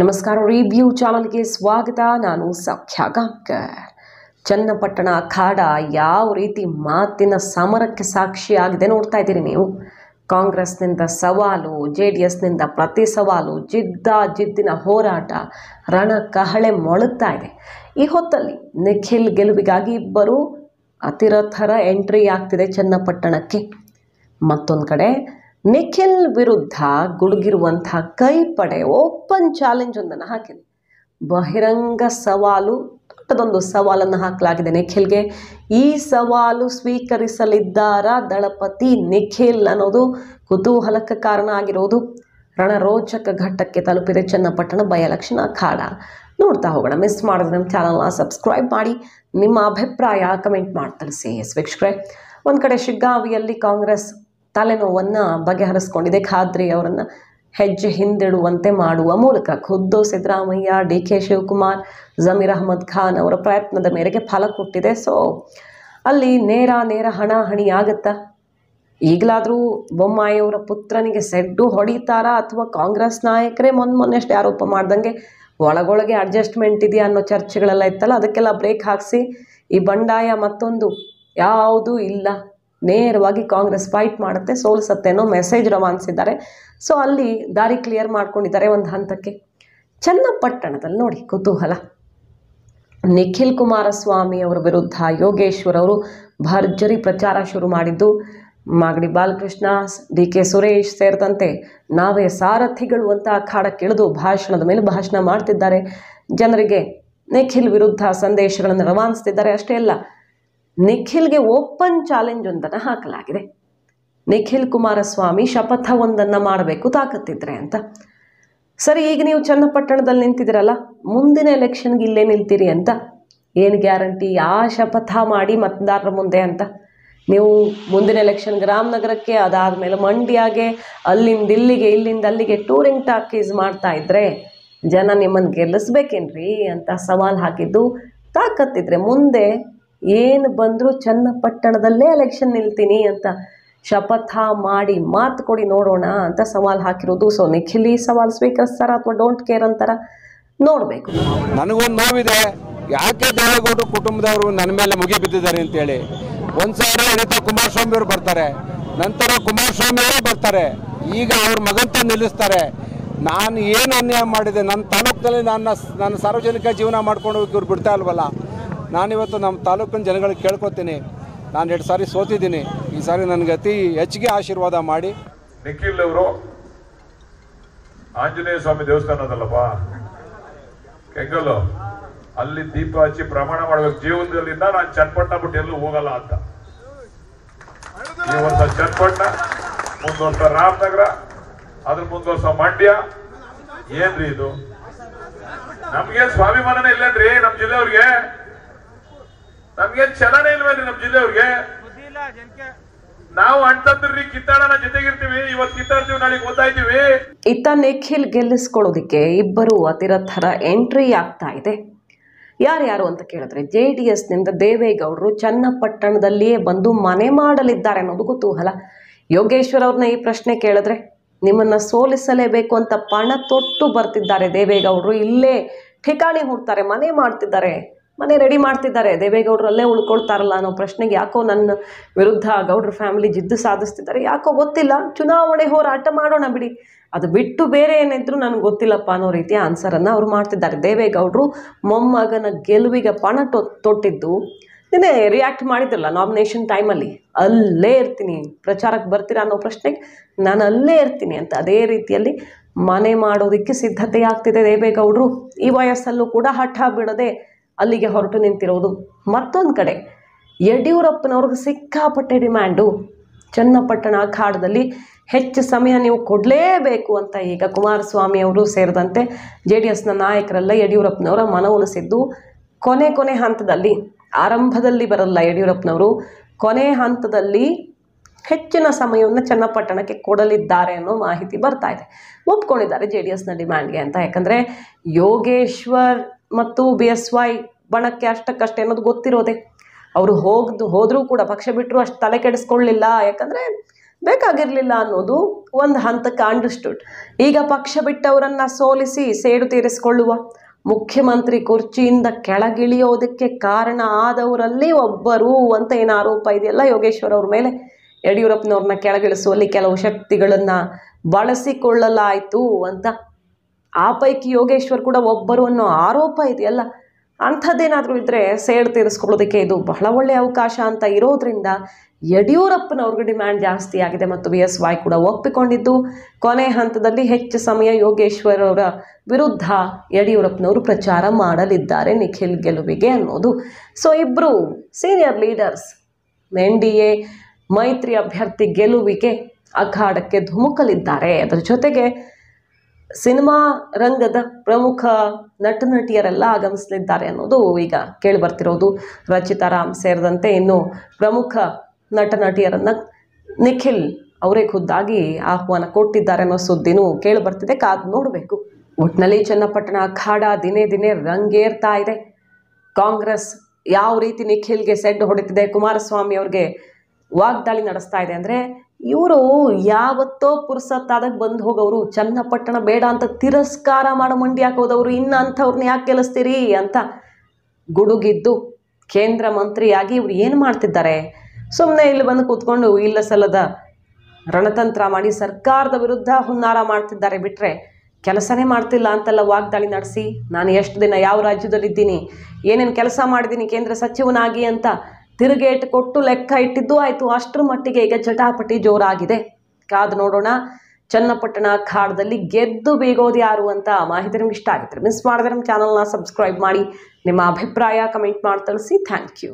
ನಮಸ್ಕಾರ ರಿವ್ಯೂ ಚಾನೆಲ್ಗೆ ಸ್ವಾಗತ ನಾನು ಸಖ್ಯಾಗಾಂಕರ್ ಚನ್ನಪಟ್ಟಣ ಅಖಾಡ ಯಾವ ರೀತಿ ಮಾತಿನ ಸಮರಕ್ಕೆ ಸಾಕ್ಷಿಯಾಗಿದೆ ನೋಡ್ತಾ ಇದ್ದೀರಿ ನೀವು ಕಾಂಗ್ರೆಸ್ನಿಂದ ಸವಾಲು ಜೆಡಿಎಸ್ನಿಂದ ಪ್ರತಿ ಸವಾಲು ಜಿದ್ದಿನ ಹೋರಾಟ ರಣಕಹಳೆ ಮೊಳಗ್ತಾ ಇದೆ ಈ ಹೊತ್ತಲ್ಲಿ ನಿಖಿಲ್ ಗೆಲುವಿಗಾಗಿ ಇಬ್ಬರು ಅತಿರಥರ ಎಂಟ್ರಿ ಆಗ್ತಿದೆ ಚನ್ನಪಟ್ಟಣಕ್ಕೆ ಮತ್ತೊಂದು ಕಡೆ ನಿಖಿಲ್ ವಿರುದ್ಧ ಗುಡುಗಿರುವಂತಹ ಕೈ ಪಡೆ ಓಪನ್ ಚಾಲೆಂಜ್ ಒಂದನ್ನು ಹಾಕಿದೆ ಬಹಿರಂಗ ಸವಾಲು ದೊಡ್ಡದೊಂದು ಸವಾಲನ್ನು ಹಾಕಲಾಗಿದೆ ನಿಖಿಲ್ಗೆ ಈ ಸವಾಲು ಸ್ವೀಕರಿಸಲಿದ್ದಾರಾ ದಳಪತಿ ನಿಖಿಲ್ ಅನ್ನೋದು ಕುತೂಹಲಕ್ಕೆ ಕಾರಣ ಆಗಿರೋದು ರಣರೋಚಕ ಘಟ್ಟಕ್ಕೆ ತಲುಪಿದೆ ಚನ್ನಪಟ್ಟಣ ಬೈ ಎಲೆಕ್ಷನ್ ಅಖಾಡ ನೋಡ್ತಾ ಹೋಗೋಣ ಮಿಸ್ ಮಾಡಿದ್ರೆ ನಮ್ಮ ಚಾನಲ್ನ ಸಬ್ಸ್ಕ್ರೈಬ್ ಮಾಡಿ ನಿಮ್ಮ ಅಭಿಪ್ರಾಯ ಕಮೆಂಟ್ ಮಾಡಿ ತಿಳಿಸಿ ವೀಕ್ಷಕರೇ ಒಂದು ಕಡೆ ಶಿಗ್ಗಾವಿಯಲ್ಲಿ ಕಾಂಗ್ರೆಸ್ ತಲೆನೋವನ್ನು ಬಗೆಹರಿಸ್ಕೊಂಡಿದೆ ಖಾದ್ರಿ ಅವರನ್ನು ಹೆಜ್ಜೆ ಹಿಂದಿಡುವಂತೆ ಮಾಡುವ ಮೂಲಕ ಖುದ್ದು ಸಿದ್ದರಾಮಯ್ಯ ಡಿ ಕೆ ಶಿವಕುಮಾರ್ ಜಮೀರ್ ಅಹಮದ್ ಖಾನ್ ಅವರ ಪ್ರಯತ್ನದ ಮೇರೆಗೆ ಫಲ ಕೊಟ್ಟಿದೆ ಸೊ ಅಲ್ಲಿ ನೇರ ಹಣಾಹಣಿ ಆಗುತ್ತಾ ಈಗಲಾದರೂ ಬೊಮ್ಮಾಯಿಯವರ ಪುತ್ರನಿಗೆ ಸೆಡ್ಡು ಹೊಡಿತಾರಾ ಅಥವಾ ಕಾಂಗ್ರೆಸ್ ನಾಯಕರೇ ಮೊನ್ನೆಷ್ಟೇ ಆರೋಪ ಮಾಡ್ದಂಗೆ ಒಳಗೊಳಗೆ ಅಡ್ಜಸ್ಟ್ಮೆಂಟ್ ಇದೆಯಾ ಅನ್ನೋ ಚರ್ಚೆಗಳೆಲ್ಲ ಇತ್ತಲ್ಲ ಅದಕ್ಕೆಲ್ಲ ಬ್ರೇಕ್ ಹಾಕಿಸಿ ಈ ಬಂಡಾಯ ಮತ್ತೊಂದು ಯಾವುದೂ ಇಲ್ಲ ನೇರವಾಗಿ ಕಾಂಗ್ರೆಸ್ ಫೈಟ್ ಮಾಡುತ್ತೆ ಸೋಲಿಸುತ್ತೆ ಅನ್ನೋ ಮೆಸೇಜ್ ರವಾನಿಸಿದ್ದಾರೆ ಸೊ ಅಲ್ಲಿ ದಾರಿ ಕ್ಲಿಯರ್ ಮಾಡ್ಕೊಂಡಿದ್ದಾರೆ ಒಂದು ಹಂತಕ್ಕೆ ಚನ್ನಪಟ್ಟಣದಲ್ಲಿ ನೋಡಿ ಕುತೂಹಲ ನಿಖಿಲ್ ಕುಮಾರಸ್ವಾಮಿ ಅವರ ವಿರುದ್ಧ ಯೋಗೇಶ್ವರ್ ಅವರು ಭರ್ಜರಿ ಪ್ರಚಾರ ಶುರು ಮಾಡಿದ್ದು ಮಾಗಡಿ ಬಾಲಕೃಷ್ಣ ಡಿ ಕೆ ಸುರೇಶ್ ಸೇರಿದಂತೆ ನಾವೇ ಸಾರಥಿಗಳು ಅಂತ ಅಖಾಡಕ್ಕಿಳಿದು ಭಾಷಣದ ಮೇಲೆ ಭಾಷಣ ಮಾಡ್ತಿದ್ದಾರೆ ಜನರಿಗೆ ನಿಖಿಲ್ ವಿರುದ್ಧ ಸಂದೇಶಗಳನ್ನು ರವಾನಿಸ್ತಿದ್ದಾರೆ ಅಷ್ಟೇ ಅಲ್ಲ ನಿಖಿಲ್ಗೆ ಓಪನ್ ಚಾಲೆಂಜ್ ಒಂದನ್ನು ಹಾಕಲಾಗಿದೆ ನಿಖಿಲ್ ಕುಮಾರಸ್ವಾಮಿ ಶಪಥವೊಂದನ್ನು ಮಾಡಬೇಕು ತಾಕತ್ತಿದ್ರೆ ಅಂತ ಸರಿ ಈಗ ನೀವು ಚನ್ನಪಟ್ಟಣದಲ್ಲಿ ನಿಂತಿದ್ದೀರಲ್ಲ ಮುಂದಿನ ಎಲೆಕ್ಷನ್ಗೆ ಇಲ್ಲೇ ನಿಲ್ತೀರಿ ಅಂತ ಏನು ಗ್ಯಾರಂಟಿ ಆ ಶಪಥ ಮಾಡಿ ಮತದಾರರ ಮುಂದೆ ಅಂತ ನೀವು ಮುಂದಿನ ಎಲೆಕ್ಷನ್ಗೆ ರಾಮನಗರಕ್ಕೆ ಅದಾದಮೇಲೆ ಮಂಡ್ಯಾಗೆ ಅಲ್ಲಿಂದ ಇಲ್ಲಿಗೆ ಇಲ್ಲಿಂದ ಅಲ್ಲಿಗೆ ಟೂರಿಂಗ್ ಟಾಕೀಸ್ ಮಾಡ್ತಾ ಇದ್ರೆ ಜನ ನಿಮ್ಮನ್ನು ಗೆಲ್ಲಿಸ್ಬೇಕೇನ್ರಿ ಅಂತ ಸವಾಲು ಹಾಕಿದ್ದು ತಾಕತ್ತಿದ್ರೆ ಮುಂದೆ ಏನು ಬಂದರೂ ಚನ್ನಪಟ್ಟಣದಲ್ಲೇ ಎಲೆಕ್ಷನ್ ನಿಲ್ತೀನಿ ಅಂತ ಶಪಥ ಮಾಡಿ ಮಾತು ಕೊಡಿ ನೋಡೋಣ ಅಂತ ಸವಾಲು ಹಾಕಿರೋದು ಸೊ ನಿಖಿಲ್ ಈ ಸವಾಲು ಸ್ವೀಕರಿಸ್ತಾರ ಅಥವಾ ಡೋಂಟ್ ಕೇರ್ ಅಂತಾರ ನೋಡಬೇಕು ನನಗೊಂದು ನೋವಿದೆ ಯಾಕೆ ದೇವೇಗೌಡರು ಕುಟುಂಬದವರು ನನ್ನ ಮೇಲೆ ಮುಗಿ ಬಿದ್ದಿದ್ದಾರೆ ಅಂತೇಳಿ ಒಂದು ಸಾರಿ ಅನಿತಾ ಕುಮಾರಸ್ವಾಮಿ ಅವರು ಬರ್ತಾರೆ ನಂತರ ಕುಮಾರಸ್ವಾಮಿ ಅವರೇ ಬರ್ತಾರೆ ಈಗ ಅವ್ರ ಮಗಂತ ನಿಲ್ಲಿಸ್ತಾರೆ ನಾನು ಏನು ಅನ್ಯಾಯ ಮಾಡಿದೆ ನನ್ನ ತಾಲೂಕಿನಲ್ಲಿ ನನ್ನ ಸಾರ್ವಜನಿಕ ಜೀವನ ಮಾಡ್ಕೊಂಡು ಹೋಗಿ ಇವ್ರು ಬಿಡ್ತಾ ಇಲ್ವಲ್ಲ ನಾನಿವತ್ತು ನಮ್ಮ ತಾಲೂಕಿನ ಜನಗಳಿಗೆ ಕೇಳ್ಕೊತೀನಿ ನಾನು 2 ಸಾರಿ ಸೋತಿದ್ದೀನಿ ಈ ಸಾರಿ ನನಗೆ ಅತಿ ಹೆಚ್ಚಿಗೆ ಆಶೀರ್ವಾದ ಮಾಡಿ ನಿಖಿಲ್ ಅವರು ಆಂಜನೇಯ ಸ್ವಾಮಿ ದೇವಸ್ಥಾನ ಅದಲ್ಲಪ್ಪ ಕೆಂಗಲ್ಲು ಅಲ್ಲಿ ದೀಪ ಹಚ್ಚಿ ಪ್ರಮಾಣ ಮಾಡಬೇಕು ಜೀವನದಲ್ಲಿಂದ ನಾನು ಚನ್ನಪಟ್ಟಣ ಬಿಟ್ಟು ಎಲ್ಲೂ ಹೋಗಲ್ಲ ಅಂತ ಈ ವರ್ಷ ಚನ್ನಪಟ್ಟಣ ಒಂದು ವರ್ಷ ರಾಮನಗರ ಅದ್ರ ಮುಂದೊಂದು ವರ್ಷ ಮಂಡ್ಯ ಏನ್ರಿ ಇದು ನಮ್ಗೆ ಸ್ವಾಭಿಮಾನನೇ ಇಲ್ಲನ್ರಿ ನಮ್ಮ ಜಿಲ್ಲೆಯವ್ರಿಗೆ ನಮ್ಗೆ ಚಲನೆ ಇಲ್ವೇನ್ರಿ ನಮ್ಮ ಜಿಲ್ಲೆಯವ್ರಿಗೆ ನಾವು ಅಂತಂದ್ರಿ ಕಿತ್ತಾಡನ ಜೊತೆಗಿರ್ತೀವಿ ಇವತ್ತು ಕಿತ್ತಾಡ್ತೀವಿ ನಾಳೆ ಗೊತ್ತಾಯ್ತೀವಿ ಇತ್ತ ನಿಖಿಲ್ ಗೆಲ್ಲಿಸ್ಕೊಳ್ಳೋದಿಕ್ಕೆ ಇಬ್ಬರು ಅತಿರಥರ ಎಂಟ್ರಿ ಆಗ್ತಾ ಇದೆ ಯಾರ್ಯಾರು ಅಂತ ಕೇಳಿದ್ರೆ ಜೆಡಿಎಸ್ನಿಂದ ದೇವೇಗೌಡರು ಚನ್ನಪಟ್ಟಣದಲ್ಲಿಯೇ ಬಂದು ಮನೆ ಮಾಡಲಿದ್ದಾರೆ ಅನ್ನೋದು ಕುತೂಹಲ ಯೋಗೇಶ್ವರ್ ಅವ್ರನ್ನ ಈ ಪ್ರಶ್ನೆ ಕೇಳಿದ್ರೆ ನಿಮ್ಮನ್ನ ಸೋಲಿಸಲೇಬೇಕು ಅಂತ ಪಣ ತೊಟ್ಟು ಬರ್ತಿದ್ದಾರೆ ದೇವೇಗೌಡರು ಇಲ್ಲೇ ಠಿಕಾಣಿ ಹುಡ್ತಾರೆ ಮನೆ ಮಾಡ್ತಿದ್ದಾರೆ ಮನೆ ರೆಡಿ ಮಾಡ್ತಿದ್ದಾರೆ ದೇವೇಗೌಡರು ಅಲ್ಲೇ ಉಳ್ಕೊಳ್ತಾರಲ್ಲ ಅನ್ನೋ ಪ್ರಶ್ನೆಗೆ ಯಾಕೋ ನನ್ನ ವಿರುದ್ಧ ಗೌಡ್ರ ಫ್ಯಾಮಿಲಿ ಜಿದ್ದು ಸಾಧಿಸ್ತಿದ್ದಾರೆ ಯಾಕೋ ಗೊತ್ತಿಲ್ಲ ಚುನಾವಣೆ ಹೋರಾಟ ಮಾಡೋಣ ಬಿಡಿ ಅದು ಬಿಟ್ಟು ಬೇರೆ ಏನಿದ್ರು ನನಗೆ ಗೊತ್ತಿಲ್ಲಪ್ಪ ಅನ್ನೋ ರೀತಿಯ ಆನ್ಸರನ್ನು ಅವರು ಮಾಡ್ತಿದ್ದಾರೆ ದೇವೇಗೌಡರು ಮೊಮ್ಮಗನ ಗೆಲುವಿಗೆ ಪಣ ತೊಟ್ಟಿದ್ದು ನಿನ್ನೆ ರಿಯಾಕ್ಟ್ ಮಾಡಿದ್ರಲ್ಲ ನಾಮಿನೇಷನ್ ಟೈಮಲ್ಲಿ ಅಲ್ಲೇ ಇರ್ತೀನಿ ಪ್ರಚಾರಕ್ಕೆ ಬರ್ತೀರಾ ಅನ್ನೋ ಪ್ರಶ್ನೆಗೆ ನಾನು ಅಲ್ಲೇ ಇರ್ತೀನಿ ಅಂತ ಅದೇ ರೀತಿಯಲ್ಲಿ ಮನೆ ಮಾಡೋದಕ್ಕೆ ಸಿದ್ಧತೆ ಆಗ್ತಿದೆ ದೇವೇಗೌಡರು ಈ ವಯಸ್ಸಲ್ಲೂ ಕೂಡ ಹಠ ಬಿಡದೆ ಅಲ್ಲಿಗೆ ಹೊರಟು ನಿಂತಿರೋದು ಮತ್ತೊಂದು ಕಡೆ ಯಡಿಯೂರಪ್ಪನವ್ರಿಗೆ ಸಿಕ್ಕಾಪಟ್ಟೆ ಡಿಮ್ಯಾಂಡು ಚನ್ನಪಟ್ಟಣ ಅಖಾಡದಲ್ಲಿ ಹೆಚ್ಚು ಸಮಯ ನೀವು ಕೊಡಲೇಬೇಕು ಅಂತ ಈಗ ಕುಮಾರಸ್ವಾಮಿ ಅವರು ಸೇರಿದಂತೆ ಜೆ ಡಿ ಎಸ್ನ ನಾಯಕರೆಲ್ಲ ಯಡಿಯೂರಪ್ಪನವರ ಮನವೊಲಿಸಿದ್ದು ಕೊನೆ ಹಂತದಲ್ಲಿ ಆರಂಭದಲ್ಲಿ ಬರಲ್ಲ ಯಡಿಯೂರಪ್ಪನವರು ಕೊನೆ ಹಂತದಲ್ಲಿ ಹೆಚ್ಚಿನ ಸಮಯವನ್ನು ಚನ್ನಪಟ್ಟಣಕ್ಕೆ ಕೊಡಲಿದ್ದಾರೆ ಅನ್ನೋ ಮಾಹಿತಿ ಬರ್ತಾ ಇದೆ ಒಪ್ಕೊಂಡಿದ್ದಾರೆ ಜೆ ಡಿ ಎಸ್ನ ಡಿಮ್ಯಾಂಡ್ಗೆ ಅಂತ ಯಾಕಂದರೆ ಯೋಗೇಶ್ವರ್ ಮತ್ತು BSY ಬಣಕ್ಕೆ ಅಷ್ಟಕ್ಕಷ್ಟೇ ಅನ್ನೋದು ಗೊತ್ತಿರೋದೆ ಅವರು ಹೋದ್ರು ಕೂಡ ಪಕ್ಷ ಬಿಟ್ಟರು ಅಷ್ಟು ತಲೆ ಕೆಡಿಸ್ಕೊಳ್ಳಲಿಲ್ಲ ಯಾಕಂದರೆ ಬೇಕಾಗಿರಲಿಲ್ಲ ಅನ್ನೋದು ಒಂದು ಹಂತಕ್ಕೆ ಅಂಡರ್ಸ್ಟುಡ್. ಈಗ ಪಕ್ಷ ಬಿಟ್ಟವರನ್ನು ಸೋಲಿಸಿ ಸೇಡು ತೀರಿಸಿಕೊಳ್ಳುವ, ಮುಖ್ಯಮಂತ್ರಿ ಕುರ್ಚಿಯಿಂದ ಕೆಳಗಿಳಿಯೋದಕ್ಕೆ ಕಾರಣ ಆದವರಲ್ಲಿ ಒಬ್ಬರು ಅಂತ ಏನು ಆರೋಪ ಇದೆಯಲ್ಲ ಯೋಗೇಶ್ವರ್ ಅವ್ರ ಮೇಲೆ, ಯಡಿಯೂರಪ್ಪನವ್ರನ್ನ ಕೆಳಗಿಳಿಸುವಲ್ಲಿ ಕೆಲವು ಶಕ್ತಿಗಳನ್ನು ಬಳಸಿಕೊಳ್ಳಲಾಯಿತು ಅಂತ. ಆ ಪೈಕಿ ಯೋಗೇಶ್ವರ್ ಕೂಡ ಒಬ್ಬರು ಅನ್ನೋ ಆರೋಪ ಇದೆಯಲ್ಲ, ಅಂಥದ್ದೇನಾದರೂ ಇದ್ದರೆ ಸೇಡು ತೀರಿಸ್ಕೊಳ್ಳೋದಕ್ಕೆ ಇದು ಬಹಳ ಒಳ್ಳೆಯ ಅವಕಾಶ ಅಂತ ಇರೋದ್ರಿಂದ ಯಡಿಯೂರಪ್ಪನವ್ರಿಗೆ ಡಿಮ್ಯಾಂಡ್ ಜಾಸ್ತಿ ಆಗಿದೆ ಮತ್ತು BSY ಕೂಡ ಒಪ್ಪಿಕೊಂಡಿದ್ದು. ಕೊನೆ ಹಂತದಲ್ಲಿ ಹೆಚ್ಚು ಸಮಯ ಯೋಗೇಶ್ವರ್ ಅವರ ವಿರುದ್ಧ ಯಡಿಯೂರಪ್ಪನವರು ಪ್ರಚಾರ ಮಾಡಲಿದ್ದಾರೆ ನಿಖಿಲ್ ಗೆಲುವಿಗೆ ಅನ್ನೋದು. ಸೊ ಇಬ್ಬರು ಸೀನಿಯರ್ ಲೀಡರ್ಸ್ NDA ಮೈತ್ರಿ ಅಭ್ಯರ್ಥಿ ಗೆಲುವಿಗೆ ಅಖಾಡಕ್ಕೆ ಧುಮುಕಲಿದ್ದಾರೆ. ಅದರ ಜೊತೆಗೆ ಸಿನಿಮಾ ರಂಗದ ಪ್ರಮುಖ ನಟ ನಟಿಯರೆಲ್ಲ ಆಗಮಿಸಲಿದ್ದಾರೆ ಅನ್ನೋದು ಈಗ ಕೇಳಿಬರ್ತಿರೋದು. ರಚಿತಾ ರಾಮ್ ಸೇರಿದಂತೆ ಇನ್ನು ಪ್ರಮುಖ ನಟ ನಟಿಯರನ್ನು ನಿಖಿಲ್ ಅವರೇ ಖುದ್ದಾಗಿ ಆಹ್ವಾನ ಕೊಟ್ಟಿದ್ದಾರೆ ಅನ್ನೋ ಸುದ್ದಿನೂ ಕೇಳಿಬರ್ತಿದೆ, ಕಾದು ನೋಡಬೇಕು. ಒಟ್ಟಿನಲ್ಲಿ ಚನ್ನಪಟ್ಟಣ ಅಖಾಡ ದಿನೇ ದಿನೇ ರಂಗೇರ್ತಾ ಇದೆ. ಕಾಂಗ್ರೆಸ್ ಯಾವ ರೀತಿ ನಿಖಿಲ್ಗೆ ಸೆಡ್ ಹೊಡಿತಿದೆ, ಕುಮಾರಸ್ವಾಮಿ ಅವ್ರಿಗೆ ವಾಗ್ದಾಳಿ ನಡೆಸ್ತಾ ಇದೆ ಅಂದರೆ, ಇವರು ಯಾವತ್ತೋ ಪುರ್ಸತ್ತಾದಾಗ ಬಂದು ಹೋಗೋರು, ಚನ್ನಪಟ್ಟಣ ಬೇಡ ಅಂತ ತಿರಸ್ಕಾರ ಮಾಡೋ ಮಂಡಿ ಹಾಕೋದವರು, ಇನ್ನು ಅಂಥವ್ರನ್ನ ಯಾಕೆ ಗೆಲ್ಲಿಸ್ತೀರಿ ಅಂತ ಗುಡುಗಿದ್ದು ಕೇಂದ್ರ ಮಂತ್ರಿಯಾಗಿ ಇವ್ರು ಏನು ಮಾಡ್ತಿದ್ದಾರೆ? ಸುಮ್ಮನೆ ಇಲ್ಲಿ ಬಂದು ಕೂತ್ಕೊಂಡು ಇಲ್ಲ ಸಲ್ಲದ ರಣತಂತ್ರ ಮಾಡಿ ಸರ್ಕಾರದ ವಿರುದ್ಧ ಹುನ್ನಾರ ಮಾಡ್ತಿದ್ದಾರೆ ಬಿಟ್ಟರೆ ಕೆಲಸನೇ ಮಾಡ್ತಿಲ್ಲ ಅಂತೆಲ್ಲ ವಾಗ್ದಾಳಿ ನಡೆಸಿ, ನಾನು ಎಷ್ಟು ದಿನ ಯಾವ ರಾಜ್ಯದಲ್ಲಿದ್ದೀನಿ, ಏನೇನು ಕೆಲಸ ಮಾಡಿದ್ದೀನಿ ಕೇಂದ್ರ ಸಚಿವನಾಗಿ ಅಂತ ತಿರುಗೇಟು ಕೊಟ್ಟು ಲೆಕ್ಕ ಇಟ್ಟಿದ್ದು ಆಯಿತು. ಅಷ್ಟರ ಮಟ್ಟಿಗೆ ಈಗ ಚಟಾಪಟಿ ಜೋರಾಗಿದೆ, ಕಾದು ನೋಡೋಣ. ಚನ್ನಪಟ್ಟಣ ಅಖಾಡದಲ್ಲಿ ಗೆದ್ದು ಬೀಗೋದು ಯಾರು ಅಂತ ಮಾಹಿತಿ ನಿಮ್ಗೆ ಇಷ್ಟ ಆಗಿದ್ರೆ ಮಿಸ್ ಮಾಡಿದ್ರೆ ನಮ್ಮ ಚಾನಲ್ನ ಸಬ್ಸ್ಕ್ರೈಬ್ ಮಾಡಿ, ನಿಮ್ಮ ಅಭಿಪ್ರಾಯ ಕಮೆಂಟ್ ಮಾಡಿ ತಿಳಿಸಿ. Thank you.